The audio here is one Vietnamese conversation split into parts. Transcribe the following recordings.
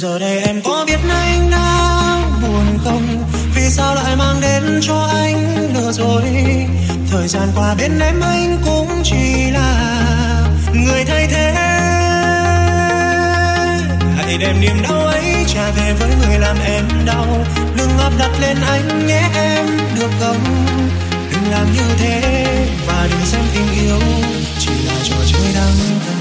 Giờ đây em có biết anh đã buồn không? Vì sao lại mang đến cho anh lừa dối? Thời gian qua bên em anh cũng chỉ là người thay thế. Hãy đem niềm đau ấy trả về với người làm em đau. Đừng áp đặt lên anh nhé em được không? Đừng làm như thế và đừng xem tình yêu chỉ là trò chơi đắng cay.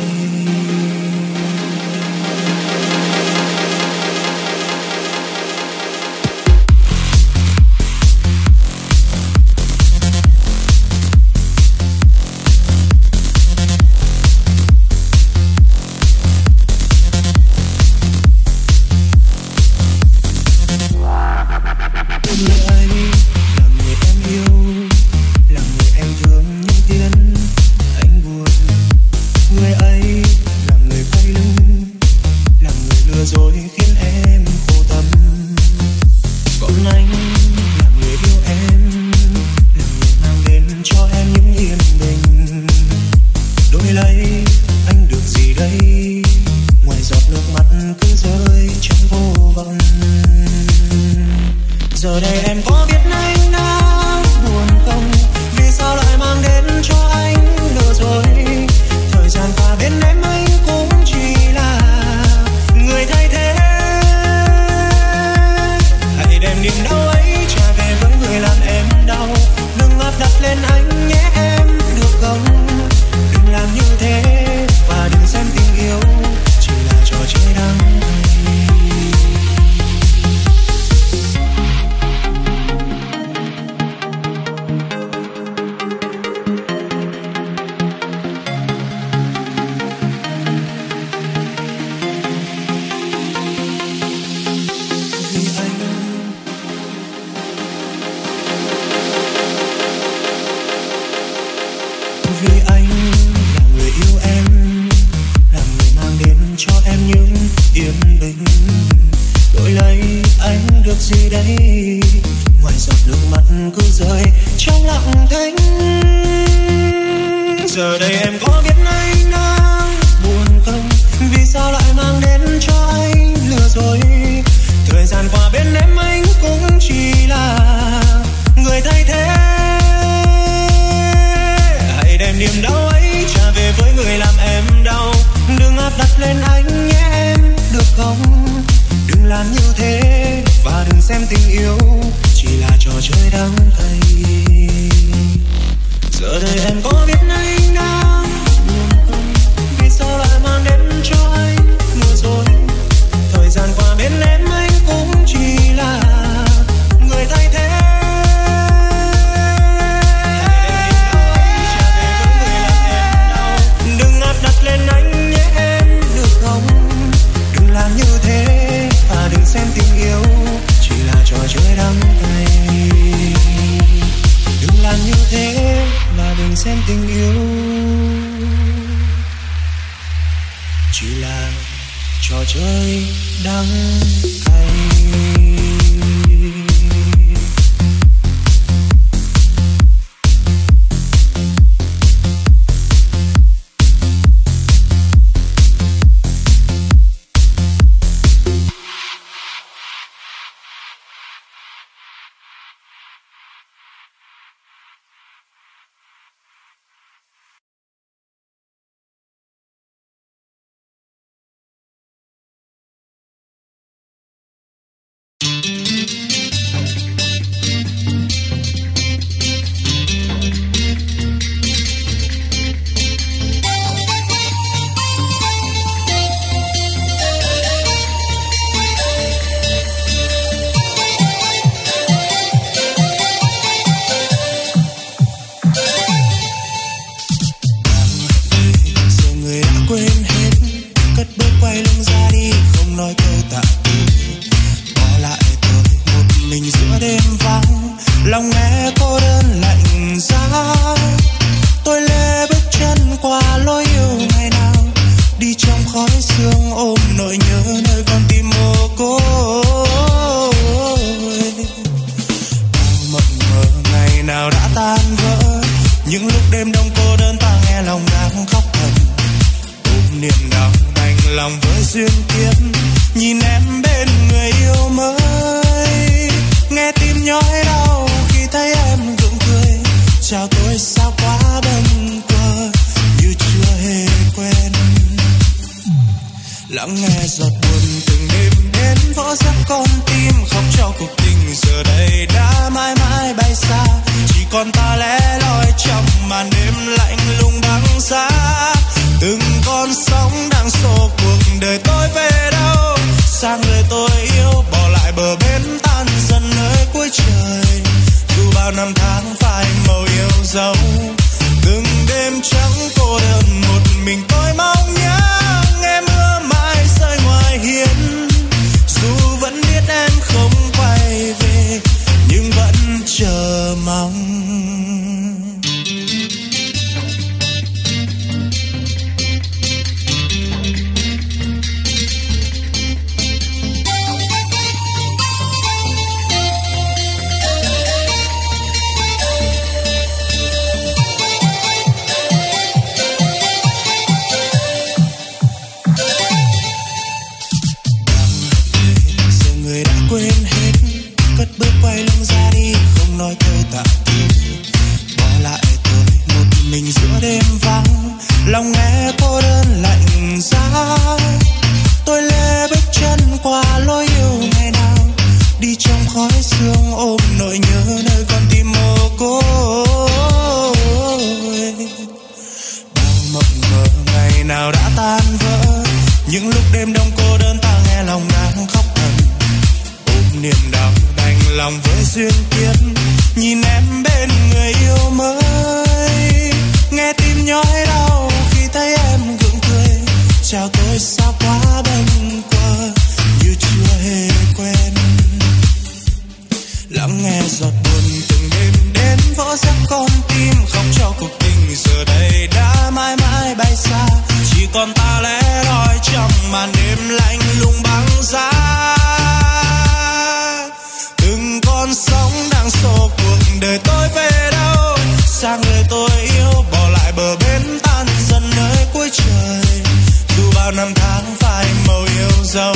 Duyên kiếp nhìn em bên người yêu mới, nghe tim nhói đau khi thấy em gượng cười. Chào tôi sao quá bâng quơ như chưa hề quên, lắng nghe giọt buồn từng đêm đến vỡ giấc con tim, khóc cho cuộc tình giờ đây đã mãi mãi bay xa, chỉ còn ta lẻ loi trong màn đêm lạnh lùng đắng giá. Từng con sóng đang xô cuộc đời tôi về đâu, xa người tôi yêu bỏ lại bờ bến tan dần nơi cuối trời. Dù bao năm tháng phai màu yêu dấu, từng đêm trắng cô đơn một mình tôi mong nhớ nghe mưa mai rơi ngoài hiên. Dù vẫn biết em không quay về nhưng vẫn chờ mong. Lòng nghe cô đơn lạnh giá, tôi lê bước chân qua lối yêu ngày nào, đi trong khói sương ôm nỗi nhớ nơi con tim mồ côi. Đang mộng mơ ngày nào đã tan vỡ, những lúc đêm đông cô đơn ta nghe lòng đang khóc thầm, ôm niềm đau đành lòng với duyên kiếp, nhìn em bên người yêu mới, nghe tim nhói đau thấy em gượng cười. Chào tôi sao quá bâng quơ như chưa hề quên, lắng nghe giọt buồn từng đêm đến vỡ giấc con tim, khóc cho cuộc tình giờ đây đã mãi mãi bay xa, chỉ còn ta lẻ loi trong màn đêm lạnh lùng băng giá. Từng con sóng đang xô cuộc đời tôi về đâu, xa người tôi yêu bỏ lại bờ bến tan dần nơi cuối trời. Dù bao năm tháng phai màu yêu dấu,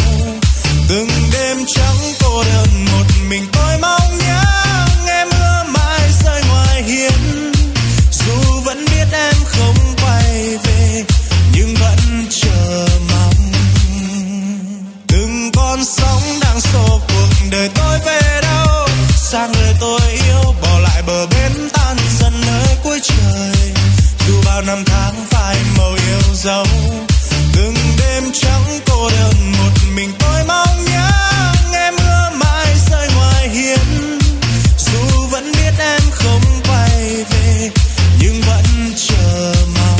từng đêm trắng cô đơn một mình tôi mong nhớ nghe mưa mai rơi ngoài hiên. Dù vẫn biết em không quay về nhưng vẫn chờ mong. Từng con sóng đang xô cuộc đời tôi về đâu, xa người tôi yêu bỏ lại bờ bến tan dần nơi cuối trời. Dù bao năm tháng phai màu yêu dấu, từng đêm trắng cô đơn một mình tôi mong nhớ nghe mưa mai rơi ngoài hiên. Dù vẫn biết em không quay về nhưng vẫn chờ mong.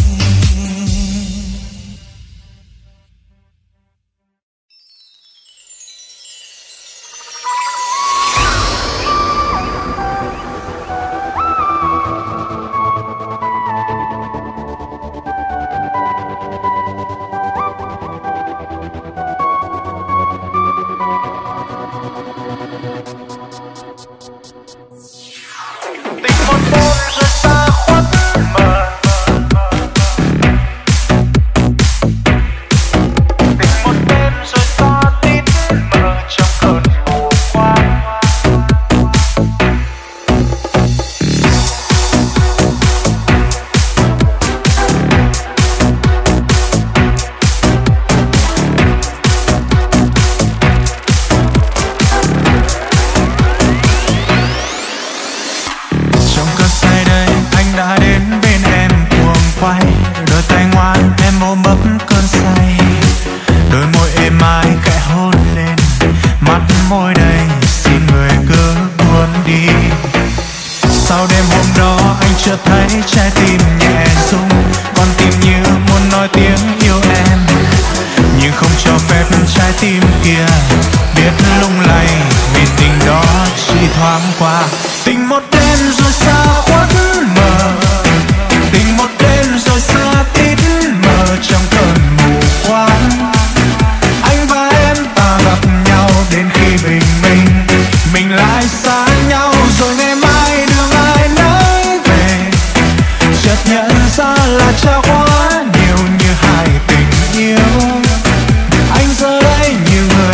Anh giờ đây như người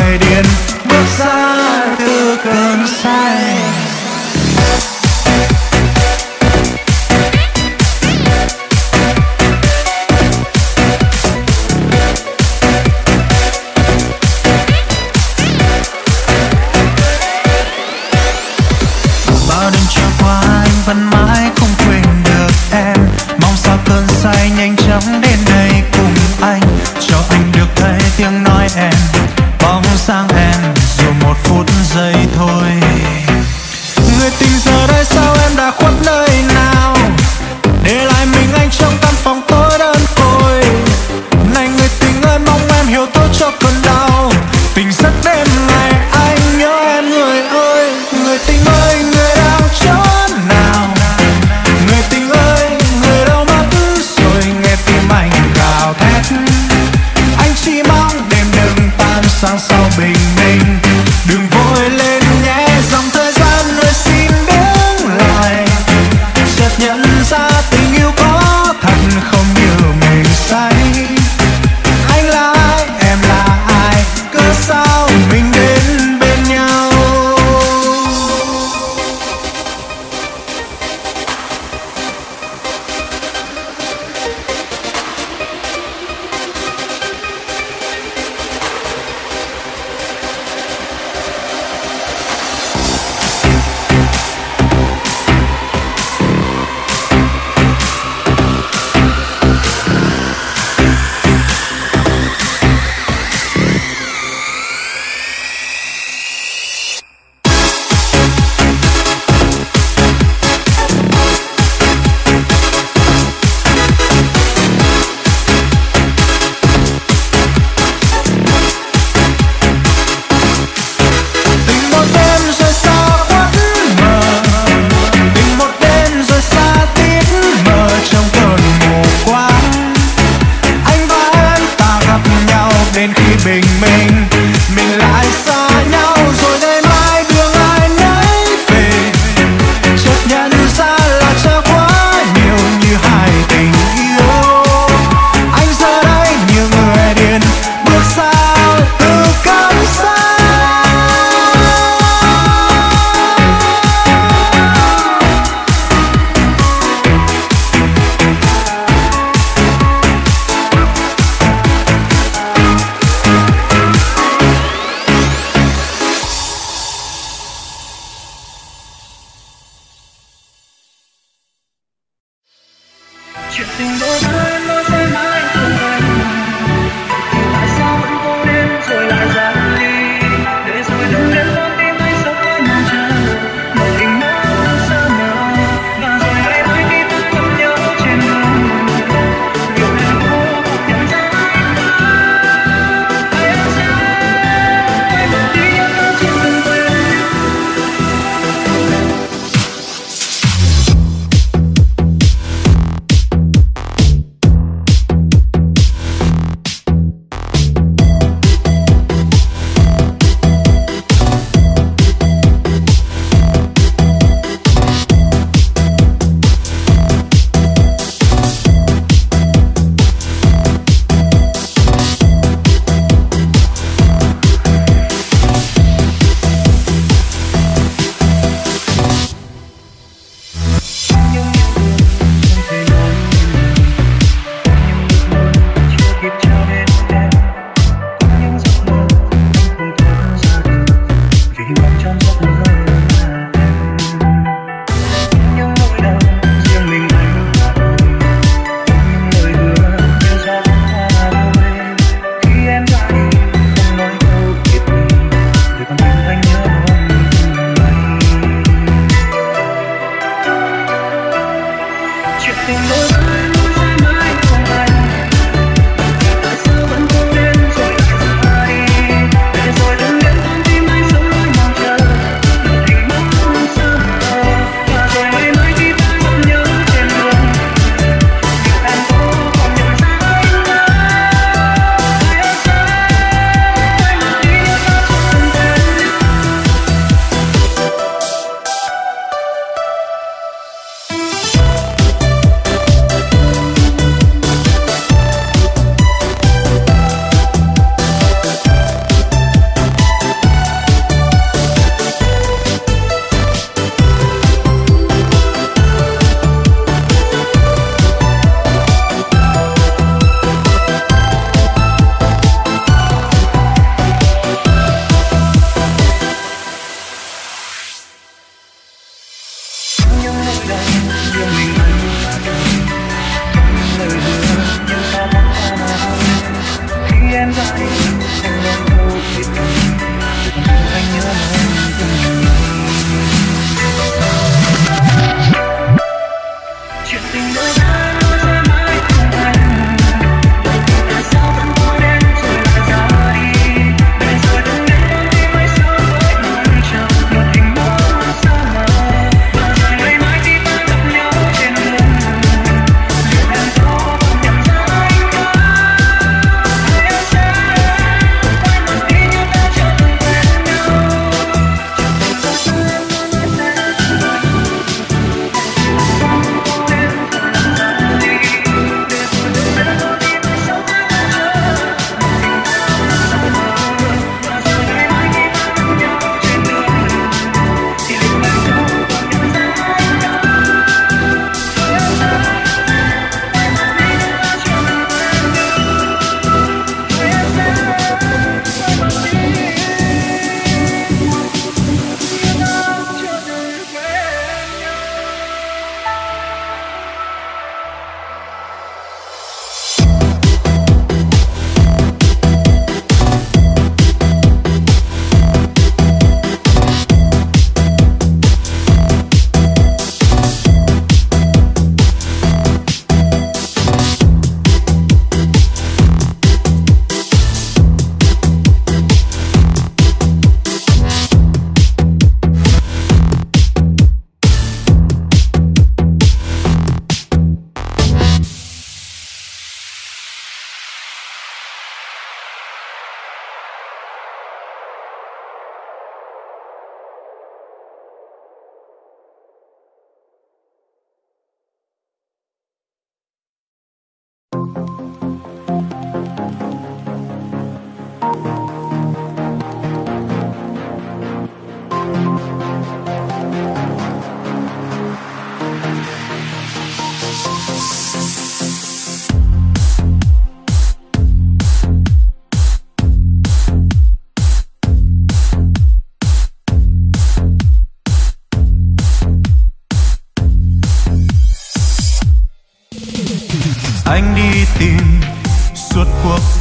đen, dù một phút giây thôi. Người tình giờ đây sao em đã khuất nơi nào, để lại mình anh trong căn phòng tối đơn côi. Này người tình ơi mong em hiểu tôi cho cơn đau tình giấc đêm ngày, anh nhớ em người ơi. Người tình ơi người đang chỗ nào, người tình ơi người đâu mà cứ rồi nghe tim anh gào thét. Anh chỉ mong đêm đừng tan sang sau bình minh, đừng vội lên nhé dòng thời gian ơi xin đứng lại. Chợt nhận ra tình yêu có thật không như mình say. Anh là ai, em là ai, cớ sao mình đến bên nhau.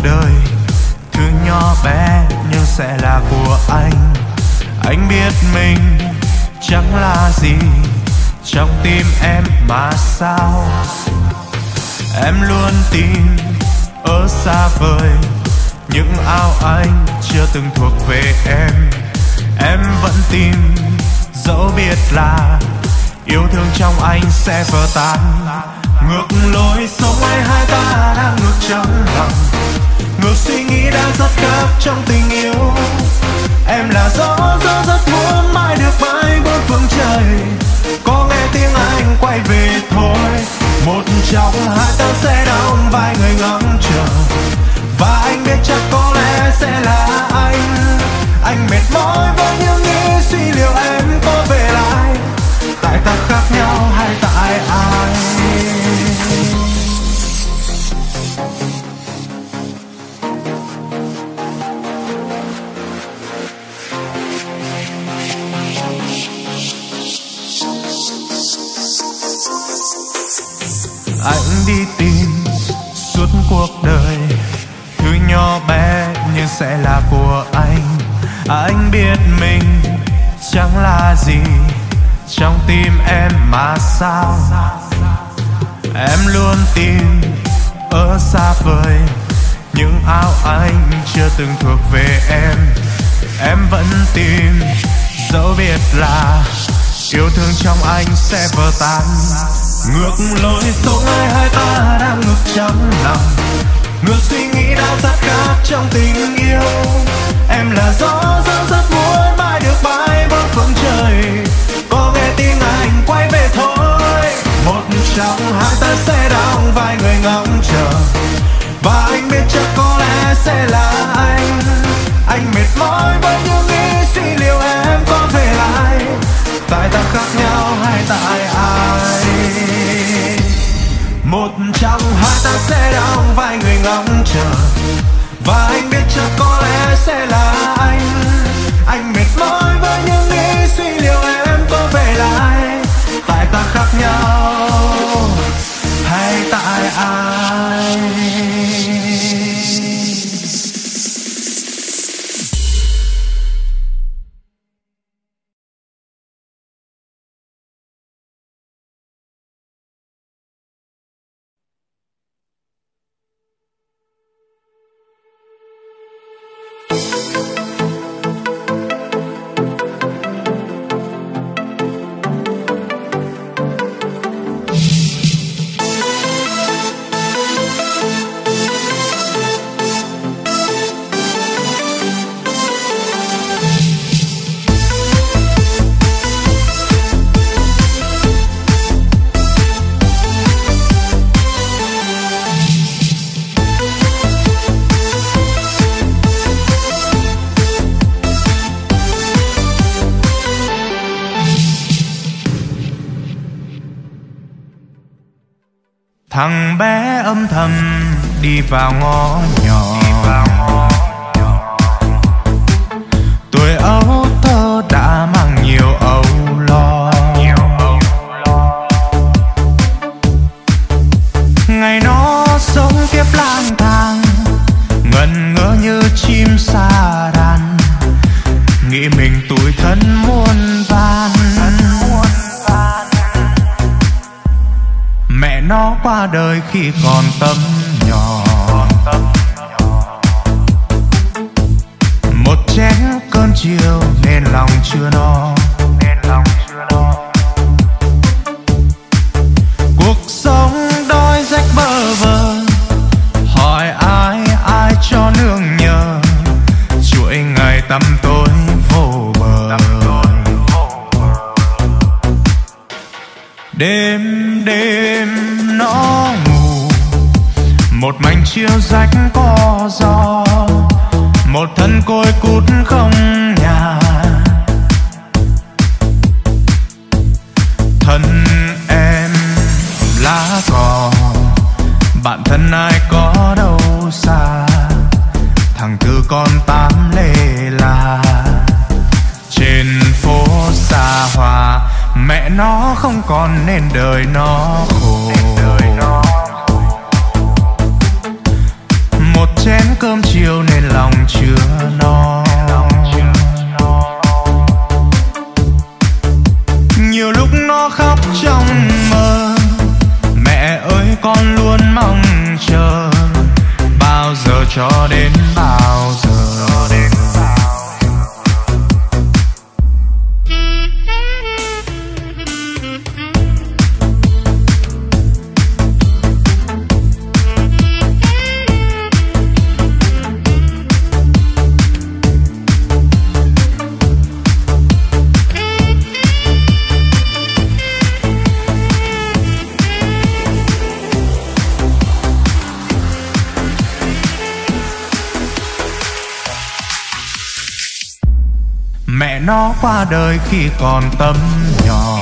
đời. Thứ nhỏ bé nhưng sẽ là của anh. Anh biết mình chẳng là gì trong tim em mà sao em luôn tin ở xa vời những ao anh chưa từng thuộc về em. Em vẫn tin dẫu biết là yêu thương trong anh sẽ vỡ tan. Ngược lối sống ấy hai ta đang ngược trong lòng, ngược suy nghĩ đang rất khác trong tình yêu. Em là gió rất muốn mãi được bay bốn phương trời, có nghe tiếng anh quay về thôi. Một trong hai ta sẽ đóng vai người ngóng chờ, và anh biết chắc có lẽ sẽ là anh. Anh mệt mỏi với những nghĩ suy liệu em có về lại, tại ta khác nhau hay tại ai? Anh đi tìm suốt cuộc đời, thứ nhỏ bé nhưng sẽ là của anh. Anh biết mình chẳng là gì trong tim em mà sao em luôn tin ở xa vời những ao anh chưa từng thuộc về em. Em vẫn tin dẫu biết là yêu thương trong anh sẽ vỡ tan. Ngược lối sống ai hai ta đang ngược trong lòng, ngược suy nghĩ đã rất khác trong tình yêu. Em là gió rất muốn mãi được bay bốn phương trời, có nghe tiếng anh quay về thôi. Một trong hai ta sẽ đóng vai người ngóng chờ, và anh biết chắc có lẽ sẽ là anh. Anh mệt mỏi với những nghĩ suy liệu em có về lại, tại ta khác nhau hay tại ai? Một trong hai ta sẽ đóng vai người ngóng chờ, và anh biết chắc có lẽ sẽ là anh. Anh mệt mỏi với những nghĩ suy liệu em có về lại, tại ta khác nhau hay tại ai? Thằng bé âm thầm đi vào ngõ nhỏ, tuổi ấu thơ đã mang nhiều âu lo. Ngày nó sống kiếp lang thang, ngần ngỡ như chim sa đàn, nghĩ mình tủi thân muôn vàn. Mẹ nó qua đời khi còn tâm nhỏ, một chén cơm chiều nên lòng chưa no. Cuộc sống đói rách bơ vơ, hỏi ai ai cho nương nhờ, chuỗi ngày tăm tối vô bờ. Đêm đêm nó ngủ, một mảnh chiếu rách có gió, một thân côi cút không nhà. Thân em lá cỏ, bạn thân ai có đâu xa, thằng Tư con tám lê la trên phố xa hoa. Mẹ nó không còn nên đời nó khổ, một chén chưa no. Nhiều lúc nó khóc trong mơ, mẹ ơi con luôn mong chờ, bao giờ cho đến bao giờ. Mẹ nó qua đời khi còn tấm nhỏ,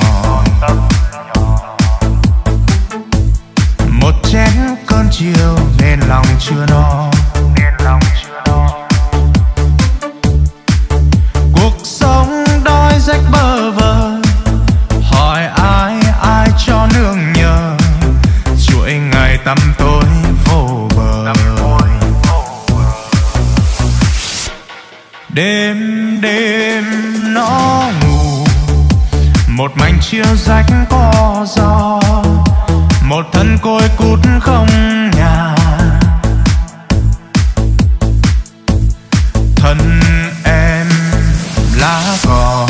một chén cơm chiều nên lòng chưa no. Cuộc sống đói rách bơ vơ, hỏi ai ai cho nương nhờ, chuỗi ngày tăm tối vô bờ. Đêm đêm nó ngủ, một mảnh chiếu rách có gió, một thân côi cút không nhà. Thân em lá cỏ,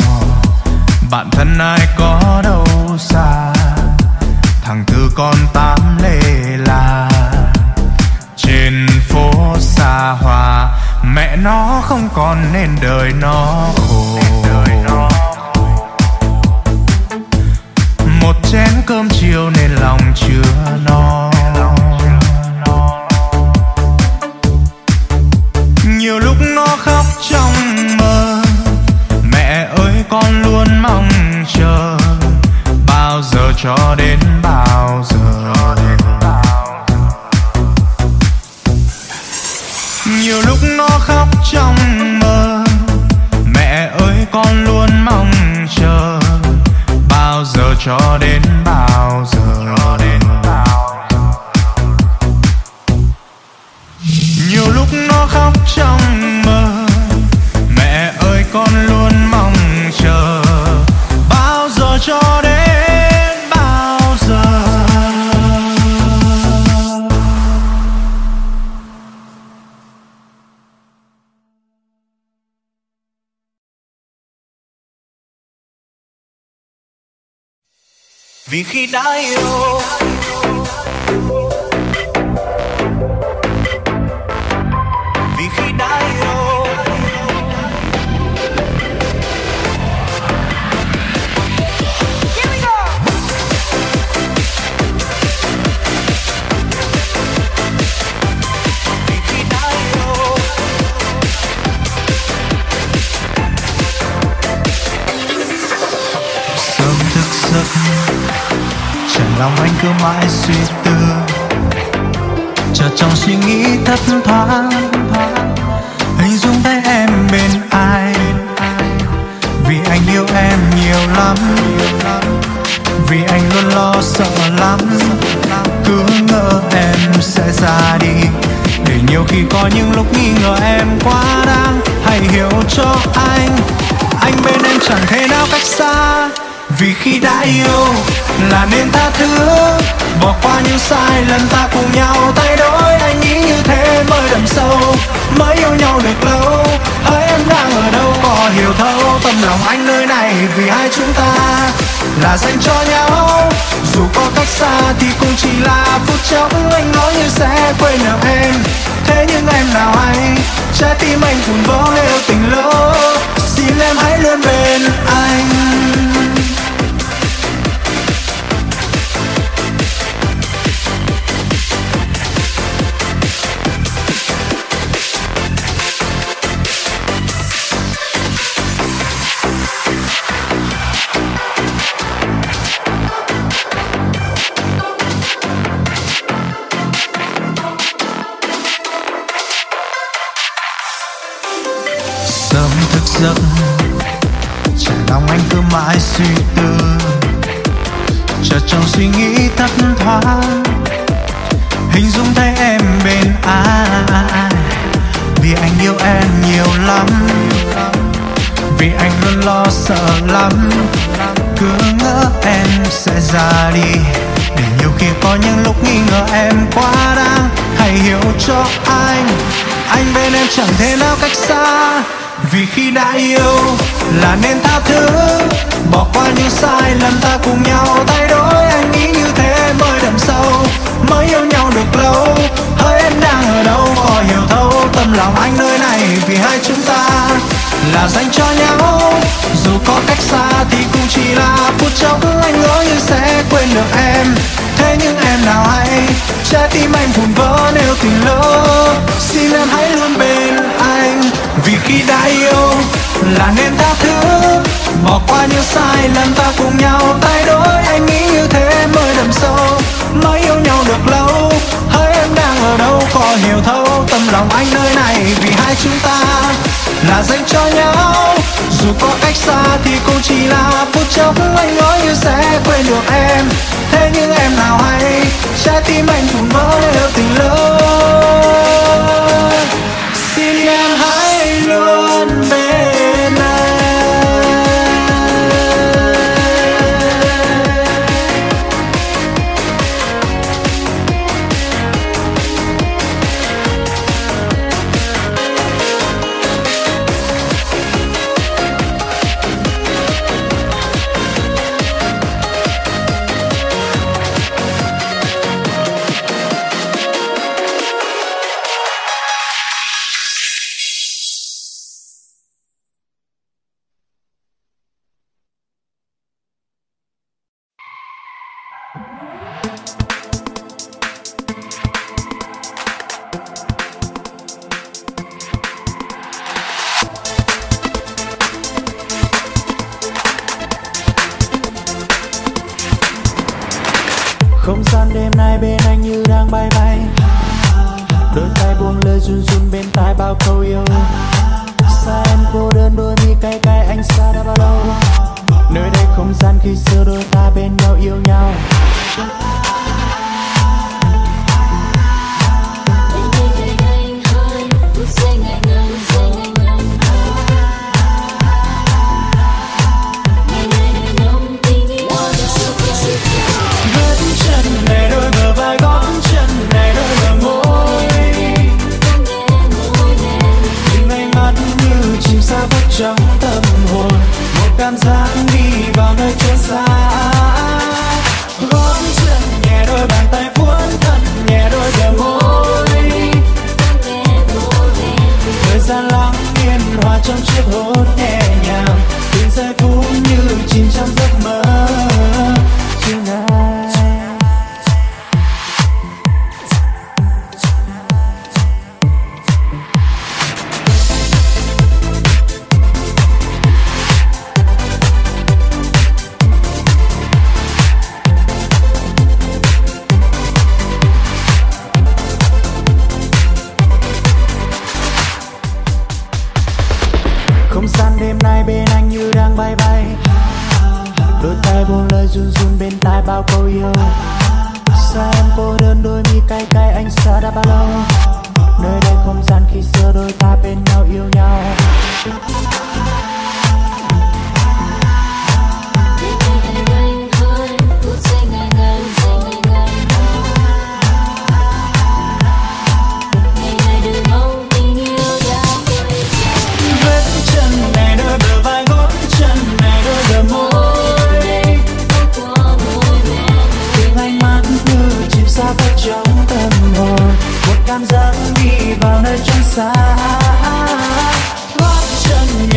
bạn thân ai có đâu xa, thằng Thư con tám lê la trên phố xa hoa. Mẹ nó không còn nên đời nó khổ, một chén cơm chiều nên lòng chưa no. Nhiều lúc nó khóc trong mơ, mẹ ơi con luôn mong chờ, bao giờ cho đến bao giờ. Nhiều lúc nó khóc trong mơ, mẹ ơi con luôn mong chờ, bao giờ cho đến bao giờ. Nhiều lúc nó khóc trong mơ, mẹ ơi con luôn mong chờ, bao giờ cho đến. Vì khi đã yêu lòng anh cứ mãi suy tư, chờ trong suy nghĩ thấp thoáng, hình dung thấy em bên ai. Vì anh yêu em nhiều lắm, vì anh luôn lo sợ lắm, cứ ngỡ em sẽ ra đi. Để nhiều khi có những lúc nghi ngờ em quá đáng, hãy hiểu cho anh bên em chẳng thể nào cách xa. Vì khi đã yêu là nên tha thứ, bỏ qua những sai lầm ta cùng nhau thay đổi. Anh nghĩ như thế mới đậm sâu, mới yêu nhau được lâu. Hỡi em đang ở đâu có hiểu thấu tâm lòng anh nơi này, vì hai chúng ta là dành cho nhau. Dù có cách xa thì cũng chỉ là phút chốc, anh nói như sẽ quên được em, thế nhưng em nào hay trái tim anh cũng vỡ theo tình lỡ. Xin em hãy luôn bên anh. Giấc trả lòng anh cứ mãi suy tư, chờ trong suy nghĩ thấp thoáng, hình dung thấy em bên ai. vì anh yêu em nhiều lắm, vì anh luôn lo sợ lắm. Cứ ngỡ em sẽ ra đi, để nhiều khi có những lúc nghi ngờ em quá đáng. Hãy hiểu cho anh bên em chẳng thể nào cách xa. Vì khi đã yêu là nên tha thứ, bỏ qua những sai lầm, ta cùng nhau thay đổi. Anh nghĩ như thế mới đậm sâu, mới yêu nhau được lâu. Hỡi em đang ở đâu, họ hiểu thấu tâm lòng anh nơi này. Vì hai chúng ta là dành cho nhau, dù có cách xa thì cũng chỉ là phút chốc. Anh ngỡ như sẽ quên được em, thế nhưng em nào hay, trái tim anh vụn vỡ nếu tình lỡ. Xin em hãy luôn bên anh, vì khi đã yêu là nên tha thứ, bỏ qua những sai lầm, ta cùng nhau thay đổi. Anh nghĩ như thế mới đậm sâu, mới yêu nhau được lâu. Hỡi em đang ở đâu, có hiểu thấu tâm lòng anh nơi này. Vì hai chúng ta là dành cho nhau, dù có cách xa thì cũng chỉ là phút chốc. Anh ngỡ như sẽ quên được em, thế nhưng em nào hay, trái tim anh cũng vỡ nếu tình lỡ. Xin em hãy luôn bên không gian đêm nay bên anh như đang bay bay. Đôi tay buông lời run run bên tai bao câu yêu. Xa em cô đơn đôi mi cay cay, anh xa đã bao lâu. Nơi đây không gian khi xưa đôi ta bên nhau yêu nhau. Trong tâm hồn một cảm giác đi vào nơi chốn xa. Gót chân nhẹ đôi bàn tay vuốt thật nhẹ đôi bờ môi. Thời gian lắng yên hòa trong chiếc hôn nhẹ nhàng. Từng giây phút như chìm trong giấc mơ. Run run bên tai bao câu yêu. Xa em cô đơn đôi mi cay cay, anh xa đã bao lâu. Nơi đây không gian khi xưa đôi ta bên nhau yêu nhau. Cảm giác đi vào nơi trốn xa. Gót chân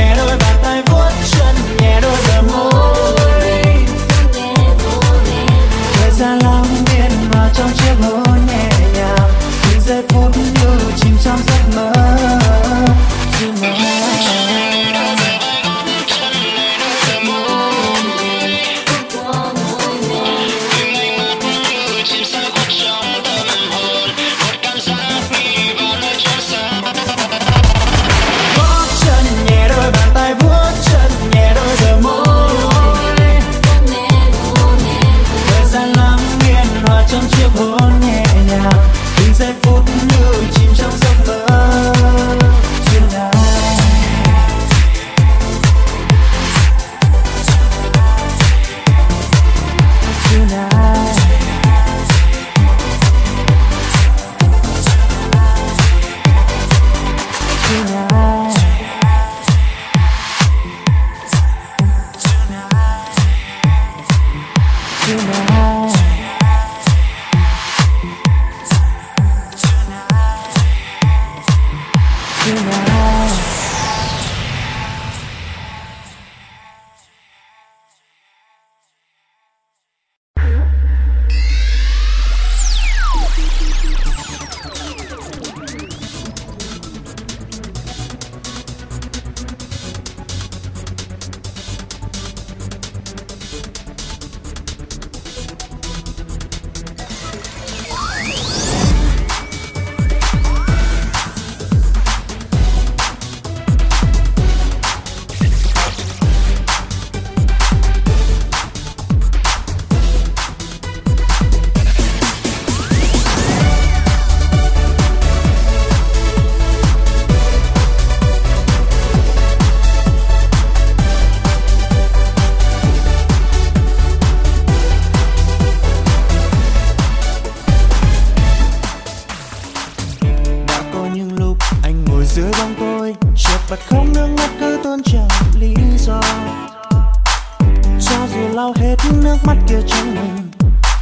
lau hết nước mắt kia trong mình,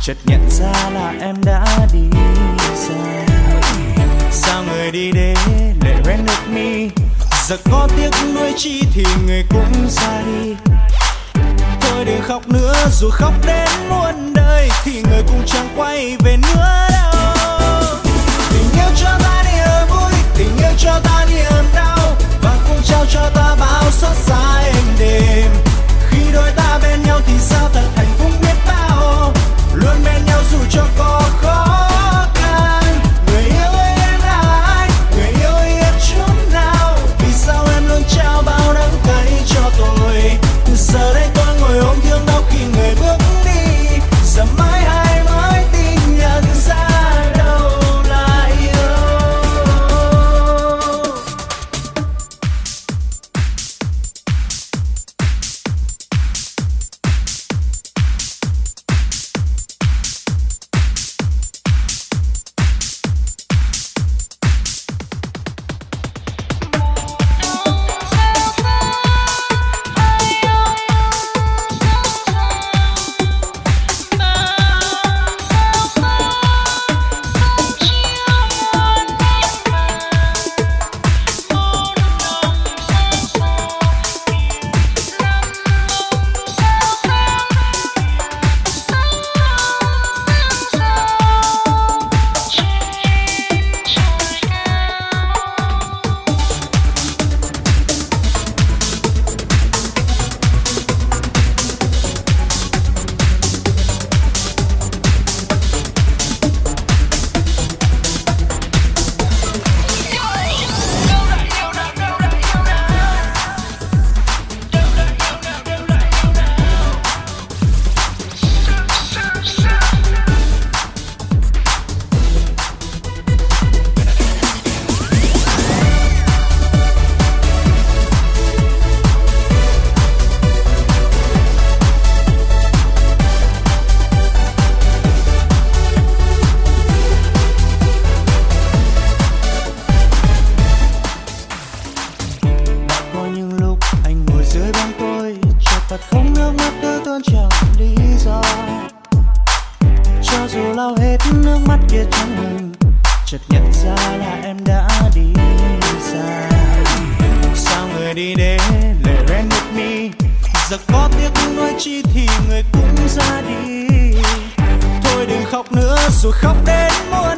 chợt nhận ra là em đã đi xa. Sao người đi đến lệ hoen nước mi, giờ có tiếc nuối chi thì người cũng xa đi. Thôi đừng khóc nữa, dù khóc đến muôn đời thì người cũng chẳng quay về nữa đâu. Tình yêu cho ta niềm vui, tình yêu cho ta niềm đau, và cũng trao cho ta bao xót xa êm đềm. Khi đôi ta bên nhau thì sao thật hạnh phúc biết bao, luôn bên nhau dù cho có khó. Giờ đây tôi ngồi ôm thương đau khi người bước đi, giờ mãi ai mới tin nhận ra đâu là yêu. Khóc nữa rồi khóc đến muôn